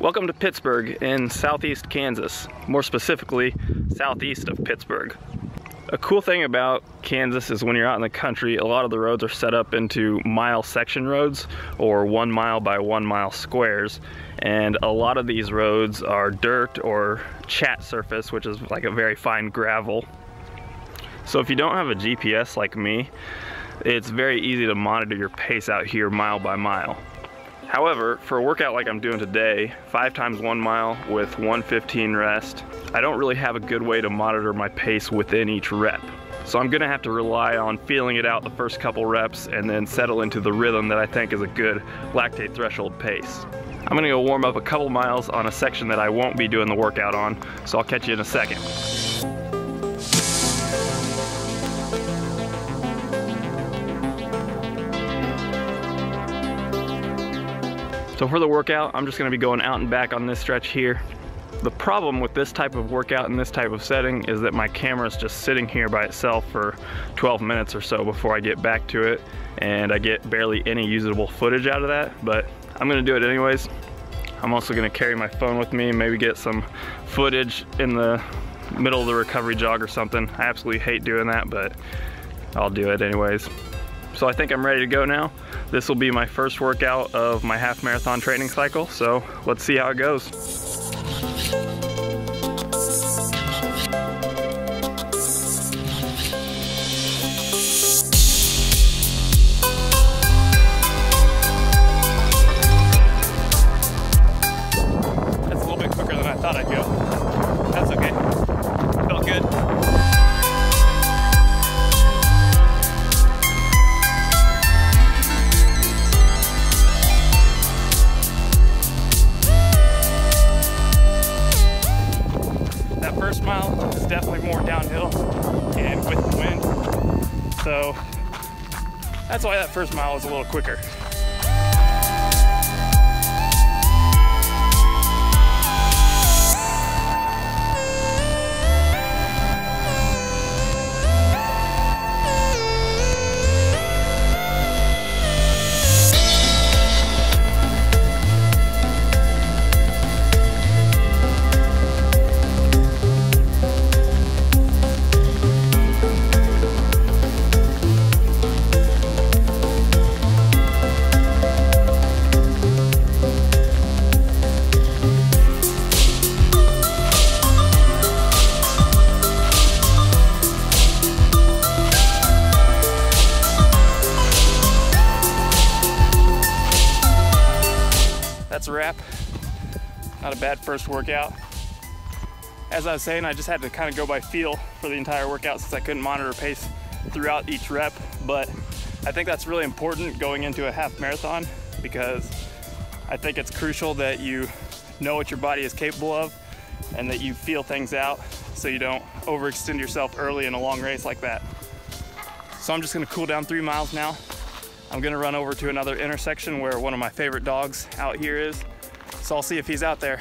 Welcome to Pittsburgh in southeast Kansas, more specifically southeast of Pittsburgh. A cool thing about Kansas is when you're out in the country, a lot of the roads are set up into mile section roads or 1 mile by 1 mile squares, and a lot of these roads are dirt or chat surface, which is like a very fine gravel. So if you don't have a GPS like me, it's very easy to monitor your pace out here mile by mile. However, for a workout like I'm doing today, 5 times 1 mile with 1:15 rest, I don't really have a good way to monitor my pace within each rep. So I'm gonna have to rely on feeling it out the first couple reps and then settle into the rhythm that I think is a good lactate threshold pace. I'm gonna go warm up a couple miles on a section that I won't be doing the workout on, so I'll catch you in a second. So for the workout, I'm just gonna be going out and back on this stretch here. The problem with this type of workout in this type of setting is that my camera is just sitting here by itself for 12 minutes or so before I get back to it, and I get barely any usable footage out of that, but I'm gonna do it anyways. I'm also gonna carry my phone with me, maybe get some footage in the middle of the recovery jog or something. I absolutely hate doing that, but I'll do it anyways. So I think I'm ready to go now. This will be my first workout of my half marathon training cycle, so let's see how it goes. So that's why that first mile is a little quicker. That's a wrap. Not a bad first workout. As I was saying, I just had to kind of go by feel for the entire workout since I couldn't monitor pace throughout each rep, but I think that's really important going into a half marathon because I think it's crucial that you know what your body is capable of and that you feel things out so you don't overextend yourself early in a long race like that. So I'm just gonna cool down 3 miles now. I'm gonna run over to another intersection where one of my favorite dogs out here is, so I'll see if he's out there.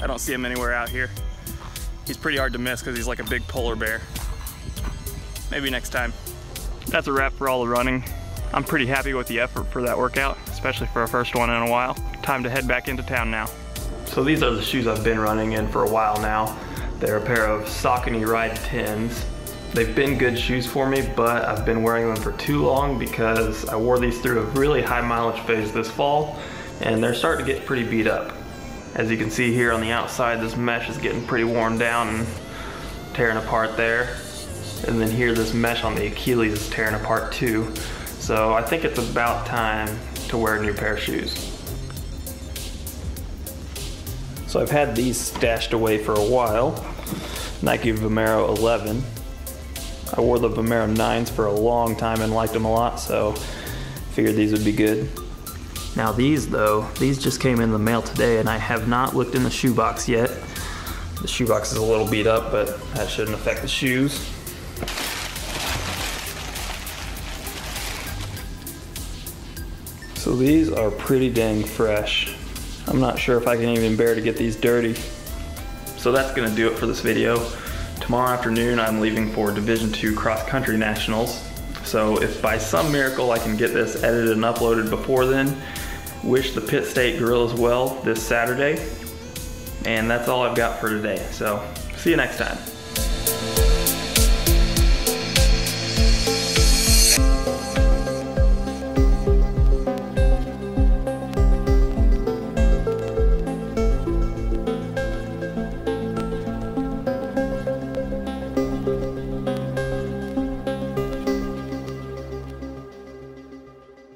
I don't see him anywhere out here. He's pretty hard to miss because he's like a big polar bear. Maybe next time. That's a wrap for all the running. I'm pretty happy with the effort for that workout, especially for a first one in a while. Time to head back into town now. So these are the shoes I've been running in for a while now. They're a pair of Saucony Ride 10s. They've been good shoes for me, but I've been wearing them for too long because I wore these through a really high mileage phase this fall, and they're starting to get pretty beat up. As you can see here on the outside, this mesh is getting pretty worn down and tearing apart there. And then here, this mesh on the Achilles is tearing apart too. So I think it's about time to wear a new pair of shoes. So I've had these stashed away for a while. Nike Vomero 11. I wore the Vomero 9s for a long time and liked them a lot, so figured these would be good. Now these just came in the mail today and I have not looked in the shoebox yet. The shoe box is a little beat up, but that shouldn't affect the shoes. So these are pretty dang fresh. I'm not sure if I can even bear to get these dirty. So that's gonna do it for this video. Tomorrow afternoon, I'm leaving for Division II Cross Country Nationals. So if by some miracle I can get this edited and uploaded before then, wish the Pitt State Gorillas well this Saturday. And that's all I've got for today. So see you next time.